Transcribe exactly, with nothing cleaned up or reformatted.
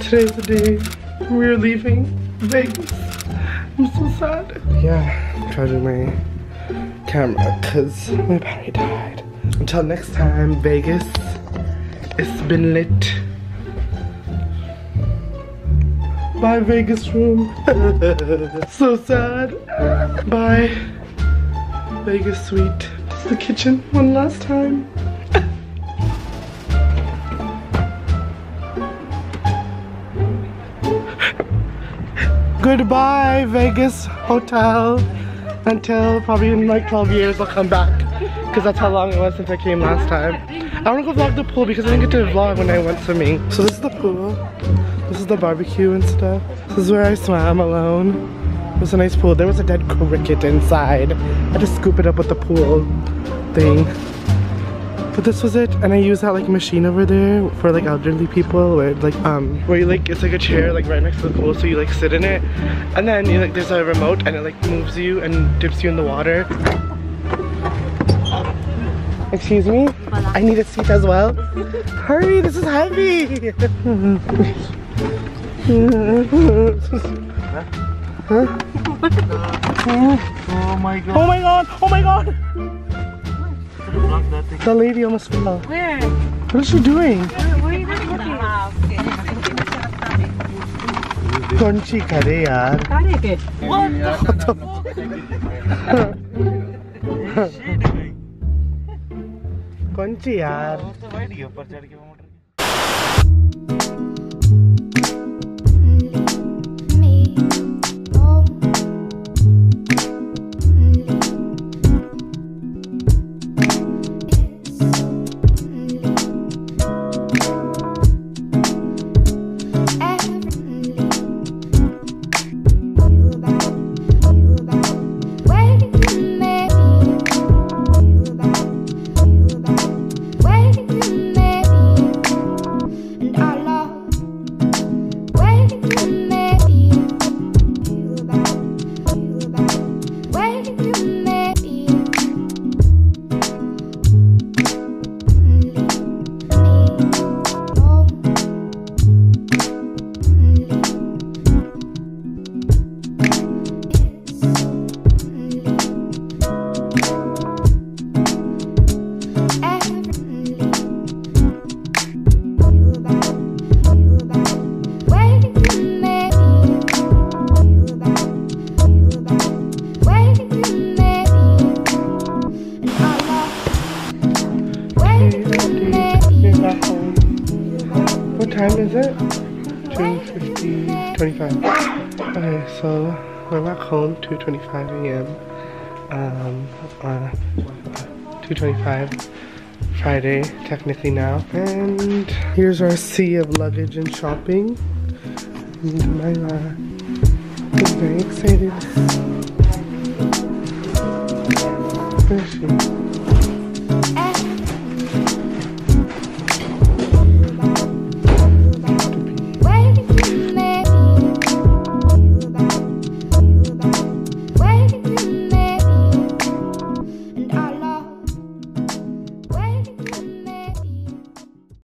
Today's the day we're leaving Vegas. I'm so sad. Yeah, I'm charging my camera because my battery died. Until next time, Vegas, it's been lit. Bye, Vegas room. So sad. Bye, Vegas suite. It's the kitchen one last time. Goodbye, Vegas hotel. Until probably in like twelve years I'll come back, because that's how long it was since I came last time. I want to go vlog the pool because I didn't get to vlog when I went swimming. So this is the pool. This is the barbecue and stuff. This is where I swam alone. It was a nice pool. There was a dead cricket inside. I had to scoop it up with the pool thing. But this was it, and I used that like machine over there for like elderly people where like um where you like, it's like a chair like right next to the pool, so you like sit in it and then you like, there's a remote and it like moves you and dips you in the water. Excuse me? I need a seat as well. Hurry, this is heavy. Huh? Oh my god. Oh my god. Oh my god. The lady almost fell off. Where? What is she doing? What are you looking at? Conchi kare yaar. What the fuck? What is she doing? Conchi yaar. What time is it? two fifty, twenty-five. Okay, so we're back home two twenty-five a m Um, on two twenty-five Friday, technically now. And here's our sea of luggage and shopping. And my uh, I'm very excited. Where is she?